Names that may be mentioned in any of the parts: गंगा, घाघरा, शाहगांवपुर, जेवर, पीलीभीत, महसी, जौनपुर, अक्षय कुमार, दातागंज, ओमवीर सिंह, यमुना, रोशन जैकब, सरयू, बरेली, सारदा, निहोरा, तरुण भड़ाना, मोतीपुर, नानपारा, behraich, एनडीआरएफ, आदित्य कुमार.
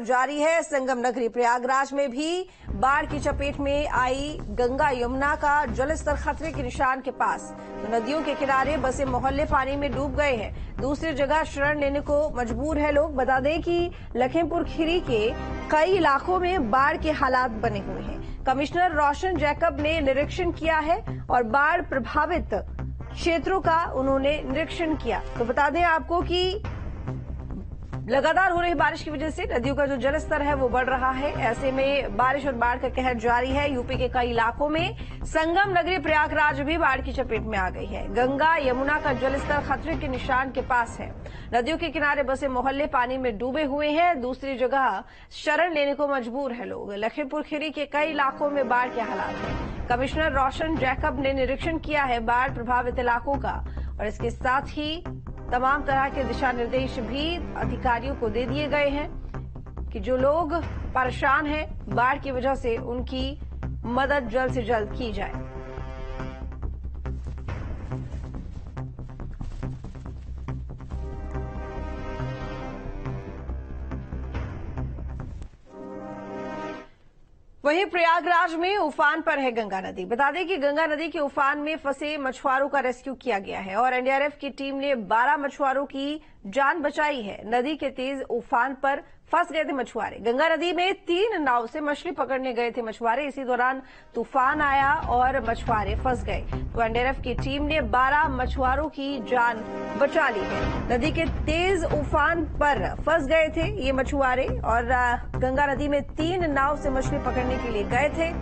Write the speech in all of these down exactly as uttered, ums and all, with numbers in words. लगातार जारी है। संगम नगरी प्रयागराज में भी बाढ़ की चपेट में आई गंगा यमुना का जलस्तर खतरे के निशान के पास। नदियों के किनारे बसे मोहल्ले पानी में डूब गए हैं, दूसरी जगह शरण लेने को मजबूर है लोग। बता दें कि लखीमपुर खीरी के कई इलाकों में बाढ़ के हालात बने हुए हैं। कमिश्नर रोशन जैकब ने निरीक्षण किया है और बाढ़ प्रभावित क्षेत्रों का उन्होंने निरीक्षण किया। तो बता दें आपको कि लगातार हो रही बारिश की वजह से नदियों का जो जलस्तर है वो बढ़ रहा है। ऐसे में बारिश और बाढ़ का कहर जारी है। यूपी के कई इलाकों में संगम नगरी प्रयागराज भी बाढ़ की चपेट में आ गई है। गंगा यमुना का जलस्तर खतरे के निशान के पास है। नदियों के किनारे बसे मोहल्ले पानी में डूबे हुए हैं, दूसरी जगह शरण लेने को मजबूर है लोग। लखीमपुर खीरी के कई इलाकों में बाढ़ के हालात है। कमिश्नर रोशन जैकब ने निरीक्षण किया है बाढ़ प्रभावित इलाकों का और इसके साथ ही तमाम तरह के दिशा निर्देश भी अधिकारियों को दे दिए गए हैं कि जो लोग परेशान हैं बाढ़ की वजह से उनकी मदद जल्द से जल्द की जाए। वहीं प्रयागराज में उफान पर है गंगा नदी। बता दें कि गंगा नदी के उफान में फंसे मछुआरों का रेस्क्यू किया गया है और एनडीआरएफ की टीम ने बारह मछुआरों की जान बचाई है। नदी के तेज उफान पर फंस गए थे मछुआरे। गंगा नदी में तीन नाव से मछली पकड़ने गए थे मछुआरे। इसी दौरान तूफान आया और मछुआरे फंस गए तो एनडीआरएफ की टीम ने बारह मछुआरों की जान बचा ली है। नदी के तेज उफान पर फंस गए थे ये मछुआरे और गंगा नदी में तीन नाव से मछली पकड़ने के लिए गए थे।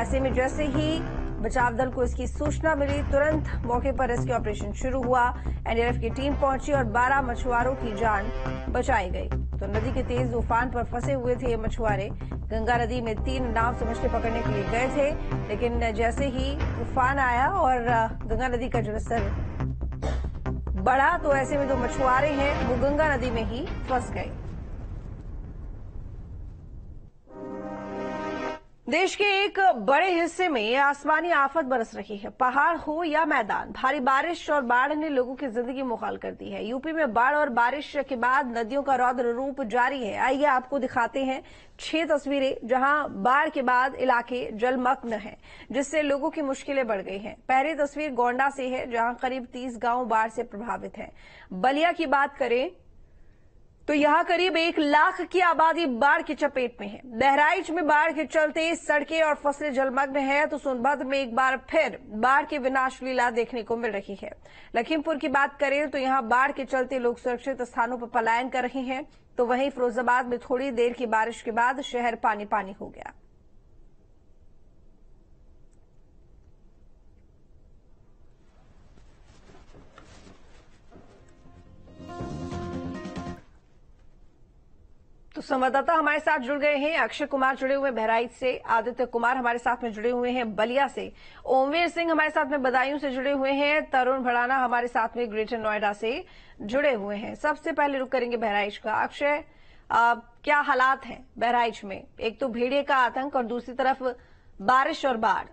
ऐसे में जैसे ही बचाव दल को इसकी सूचना मिली तुरंत मौके पर रेस्क्यू ऑपरेशन शुरू हुआ। एनडीआरएफ की टीम पहुंची और बारह मछुआरों की जान बचाई गई। तो नदी के तेज उफान पर फंसे हुए थे ये मछुआरे। गंगा नदी में तीन नाव से मछली पकड़ने के लिए गए थे, लेकिन जैसे ही उफान आया और गंगा नदी का जलस्तर बढ़ा तो ऐसे में जो मछुआरे हैं वो गंगा नदी में ही फंस गए। देश के एक बड़े हिस्से में आसमानी आफत बरस रही है। पहाड़ हो या मैदान, भारी बारिश और बाढ़ ने लोगों की जिंदगी मुहाल कर दी है। यूपी में बाढ़ और बारिश के बाद नदियों का रौद्र रूप जारी है। आइए आपको दिखाते हैं छह तस्वीरें जहां बाढ़ के बाद इलाके जलमग्न हैं, जिससे लोगों की मुश्किलें बढ़ गई हैं। पहली तस्वीर गोंडा से है जहां करीब तीस गांव बाढ़ से प्रभावित हैं। बलिया की बात करें तो यहाँ करीब एक लाख की आबादी बाढ़ की चपेट में है। बहराइच में बाढ़ के चलते सड़कें और फसलें जलमग्न है तो सोनभद्र में एक बार फिर बाढ़ की विनाश लीला देखने को मिल रही है। लखीमपुर की बात करें तो यहाँ बाढ़ के चलते लोग सुरक्षित स्थानों पर पलायन कर रहे हैं, तो वहीं फिरोजाबाद में थोड़ी देर की बारिश के बाद शहर पानी पानी हो गया। तो संवाददाता हमारे साथ जुड़ गए हैं। अक्षय कुमार जुड़े हुए बहराइच से, आदित्य कुमार हमारे साथ में जुड़े हुए हैं बलिया से, ओमवीर सिंह हमारे साथ में बदायूं से जुड़े हुए हैं, तरुण भड़ाना हमारे साथ में ग्रेटर नोएडा से जुड़े हुए हैं। सबसे पहले रुक करेंगे बहराइच का। अक्षय, क्या हालात हैं बहराइच में? एक तो भेड़िए का आतंक और दूसरी तरफ बारिश और बाढ़।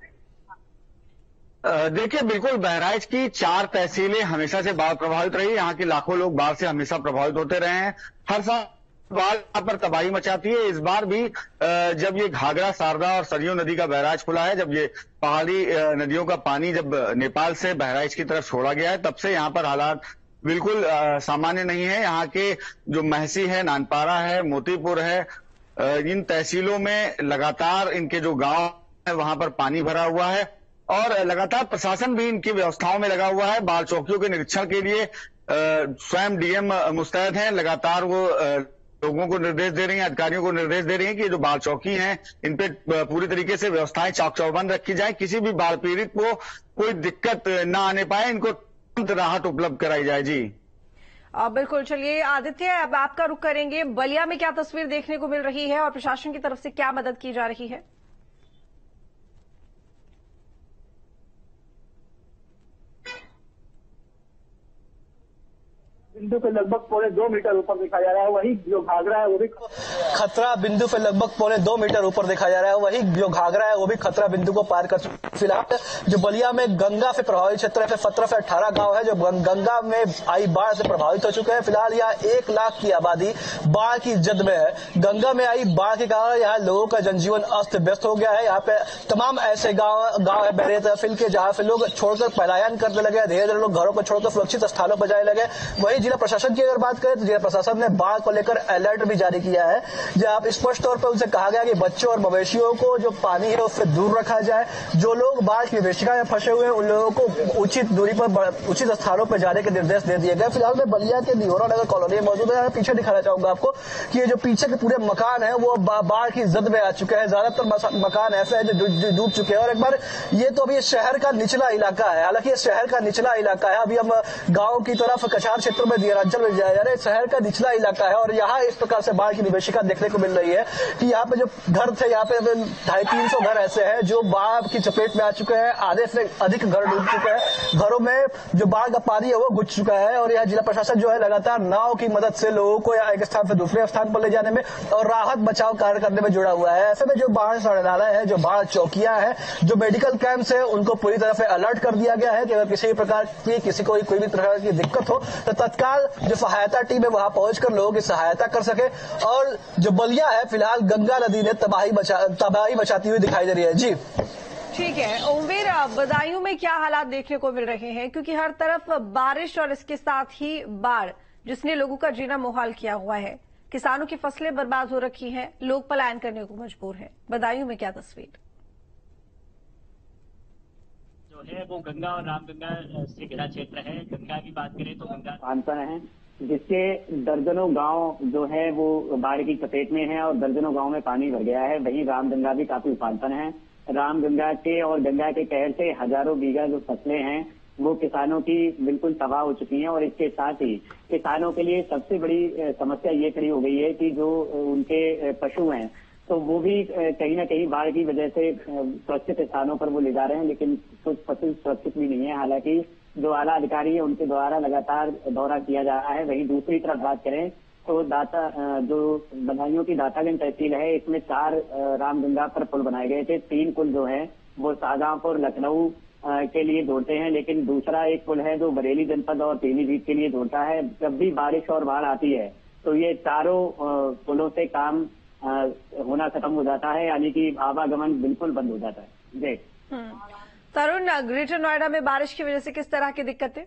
देखिए, बिल्कुल बहराइच की चार तहसीलें हमेशा से बाढ़ प्रभावित रही। यहाँ के लाखों लोग बाढ़ से हमेशा प्रभावित होते रहे हैं। हर साल बाढ़ यहाँ पर तबाही मचाती है। इस बार भी जब ये घाघरा, सारदा और सरयू नदी का बैराज खुला है, जब ये पहाड़ी नदियों का पानी जब नेपाल से बहराइच की तरफ छोड़ा गया है, तब से यहाँ पर हालात बिल्कुल सामान्य नहीं है। यहाँ के जो महसी है, नानपारा है, मोतीपुर है, इन तहसीलों में लगातार इनके जो गांव है वहां पर पानी भरा हुआ है और लगातार प्रशासन भी इनकी व्यवस्थाओं में लगा हुआ है। बाढ़ चौकियों के निरीक्षण के लिए स्वयं डीएम मुस्तैद है। लगातार वो लोगों को निर्देश दे रही हैं, अधिकारियों को निर्देश दे रही हैं कि जो बाढ़ चौकी हैं इन पे पूरी तरीके से व्यवस्थाएं चाक चौबंद रखी जाएं, किसी भी बाढ़ पीड़ित को कोई दिक्कत ना आने पाए, इनको तुरंत राहत उपलब्ध कराई जाए। जी बिल्कुल। चलिए आदित्य, अब आपका रुख करेंगे बलिया में। क्या तस्वीर देखने को मिल रही है और प्रशासन की तरफ से क्या मदद की जा रही है? बिंदु पे लगभग पौने दो मीटर ऊपर देखा जा रहा है। वही जो घाघरा है वो भी खतरा बिंदु पे लगभग पौने दो मीटर ऊपर देखा जा रहा है। वही जो घाघरा है वो भी खतरा बिंदु को पार कर चुका है। फिलहाल जो बलिया में गंगा से प्रभावित क्षेत्र है, सत्रह से अठारह गाँव है जो गंगा में आई बाढ़ से प्रभावित हो चुके हैं। फिलहाल यहाँ एक लाख की आबादी बाढ़ की जद में है। गंगा में आई बाढ़ के कारण यहाँ लोगों का जनजीवन अस्त व्यस्त हो गया है। यहाँ पे तमाम ऐसे गाँव गाँव है बहरे तहसील के जहाँ से लोग छोड़कर पलायन करने लगे। धीरे धीरे लोग घरों को छोड़कर सुरक्षित स्थानों पर जाने लगे। वही जिला प्रशासन की अगर बात करें तो जिला प्रशासन ने बाढ़ को लेकर अलर्ट भी जारी किया है। जहां स्पष्ट तौर पर उनसे कहा गया कि बच्चों और मवेशियों को जो पानी है उससे दूर रखा जाए। जो लोग बाढ़ की विभीषिका में फंसे हुए हैं उन लोगों को उचित दूरी पर उचित स्थानों पर जाने के निर्देश दे दिए गए। फिलहाल मैं बलिया के निहोरा नगर कॉलोनी में मौजूद है। पीछे दिखाना चाहूंगा आपको कि जो पीछे के पूरे मकान है वो बाढ़ की जद में आ चुके हैं। ज्यादातर मकान ऐसे है जो डूब चुके हैं। और एक बार ये तो अभी शहर का निचला इलाका है, हालांकि शहर का निचला इलाका है। अभी हम गाँव की तरफ कछार क्षेत्र में दियारांचल में जाया जा रहा है। शहर का निचला इलाका है और यहाँ इस प्रकार से बाढ़ की विभीषिका देखने को मिल रही है कि यहाँ पे जो घर थे यहाँ पे ढाई तीन सौ घर ऐसे हैं जो बाढ़ की चपेट में आ चुके हैं। आधे से अधिक घर डूब चुके हैं। घरों में जो बाढ़ का पानी है वो घुस चुका है। और यहाँ जिला प्रशासन जो है लगातार नाव की मदद से लोगों को यहाँ एक स्थान से दूसरे स्थान पर ले जाने में और राहत बचाव कार्य करने में जुड़ा हुआ है। ऐसे में जो बाढ़ शरणालय है, जो बाढ़ चौकियां है, जो मेडिकल कैंप्स है, उनको पूरी तरह से अलर्ट कर दिया गया है कि अगर किसी प्रकार की किसी को कोई भी प्रकार की दिक्कत हो तो तत्काल जो सहायता टीम है वहां पहुंचकर लोगों की सहायता कर सके। और जो बलिया है फिलहाल गंगा नदी ने तबाही बचा तबाही बचाती हुई दिखाई दे रही है। जी ठीक है उमेर, बदायूं में क्या हालात देखने को मिल रहे हैं? क्योंकि हर तरफ बारिश और इसके साथ ही बाढ़ जिसने लोगों का जीना मुहाल किया हुआ है। किसानों की फसलें बर्बाद हो रखी हैं, लोग पलायन करने को मजबूर हैं। बदायूं में क्या तस्वीर है? वो गंगा और रामगंगा से घिरा क्षेत्र है। गंगा की बात करें तो गंगा पानता है जिसके दर्जनों गांव जो है वो बाढ़ की चपेट में है और दर्जनों गांव में पानी भर गया है। वहीं रामगंगा भी काफी उफानपन है। रामगंगा के और गंगा के कहर से हजारों बीघा जो फसलें हैं वो किसानों की बिल्कुल तबाह हो चुकी हैं। और इसके साथ ही किसानों के लिए सबसे बड़ी समस्या ये खड़ी हो गई है कि जो उनके पशु हैं तो वो भी कहीं ना कहीं बाढ़ की वजह से सुरक्षित स्थानों पर वो ले जा रहे हैं, लेकिन कुछ पशु सुरक्षित भी नहीं है। हालांकि जो आला अधिकारी है उनके द्वारा लगातार दौरा किया जा रहा है। वहीं दूसरी तरफ बात करें तो दाता जो बदायूं की दातागंज तहसील है इसमें चार रामगंगा पर पुल बनाए गए थे। तीन पुल जो है वो शाहगांवपुर लखनऊ के लिए जोड़ते हैं, लेकिन दूसरा एक पुल है जो बरेली जनपद और पीलीभीत के लिए जोड़ता है। जब भी बारिश और बाढ़ आती है तो ये चारों पुलों से काम आ, होना खत्म हो जाता है, यानी कि आवागमन बिल्कुल बंद हो जाता है। जी तरुण, ग्रेटर नोएडा में बारिश की वजह से किस तरह की दिक्कतें?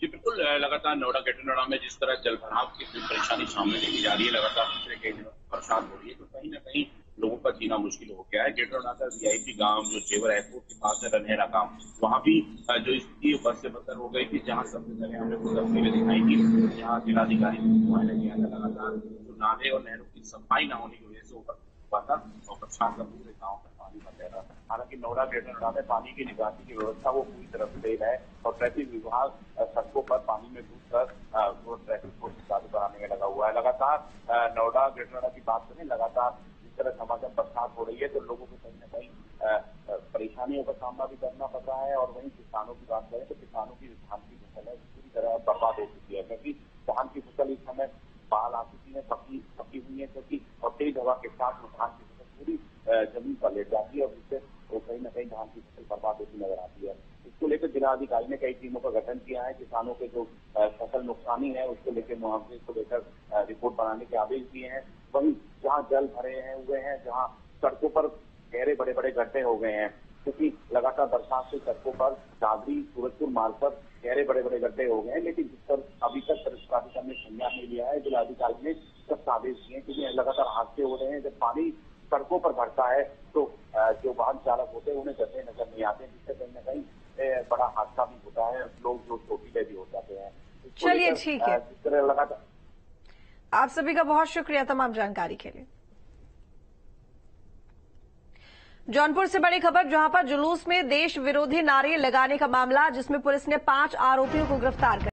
जी बिल्कुल, लगातार नोएडा ग्रेटर नोएडा में जिस तरह जलभराव की परेशानी सामने देखी जा रही है, लगातार पिछले कई दिनों बरसात हो रही है तो कहीं ना कहीं लोगों का जीना मुश्किल हो गया है। ग्रेटर नोएडा का वीआईपी गांव जो जेवर एयरपोर्ट के पास है रनहेरा गांव, वहाँ भी जो स्थिति बद से बदतर हो गई थी। जहाँ सबसे पहले हमने को तस्वीरें दिखाई थी जहाँ जिलाधिकारी लगातार नाले और नहरों की सफाई न होने की वजह से ऊपर हुआ था और प्रशासन का पूरे गाँव पर पानी भर गया था। हालांकि नोएडा ग्रेटर नोएडा में पानी की निकासी की व्यवस्था वो पूरी तरह से फेल है और ट्रैफिक विभाग सड़कों पर पानी में डूब कर वो ट्रैफिक को चालू कराने में लगा हुआ है। लगातार नोएडा ग्रेटर नोएडा की बात करें, लगातार जिस तरह समाचार बरसात हो रही है तो लोगों को कहीं ना कहीं परेशानियों का सामना भी करना पड़ रहा है। और वहीं किसानों की बात करें तो किसानों की धान की फसल है पूरी तरह बर्बाद हो चुकी है, क्योंकि धान की फसल इस समय बाल आ चुकी है, पकी पकी हुई है, क्योंकि और तेज हवा के साथ धान की फसल पूरी जमीन पर लेट जाती है और इससे वो कहीं ना कहीं धान की फसल बर्बाद होती नजर आती है। इसको लेकर जिलाधिकारी ने कई टीमों का गठन किया है। किसानों के जो फसल नुकसानी है उसको लेकर मुआवजे को लेकर रिपोर्ट बनाने के आदेश दिए हैं। वहीं जहाँ जल भरे हैं हुए हैं, जहाँ सड़कों पर गहरे बड़े बड़े गड्ढे हो गए हैं, क्योंकि लगातार बरसात से सड़कों पर दादरी सूरजपुर मार्ग पर गहरे बड़े बड़े गड्ढे हो गए हैं। लेकिन जिस पर अभी तक प्राधिकरण ने संज्ञान नहीं लिया है, जिलाधिकारी ने सख्त आदेश दिए हैं क्योंकि लगातार हादसे हो रहे हैं। जब पानी सड़कों पर भरता है तो जो वाहन चालक होते हैं उन्हें गड्ढे नजर नहीं आते, जिससे कहीं ना कहीं बड़ा हादसा भी होता है, लोग जो चोटिले भी हो जाते हैं। चलिए ठीक है, जिस तरह लगातार आप सभी का बहुत शुक्रिया तमाम जानकारी के लिए। जौनपुर से बड़ी खबर, जहां पर जुलूस में देश विरोधी नारे लगाने का मामला जिसमें पुलिस ने पांच आरोपियों को गिरफ्तार किया।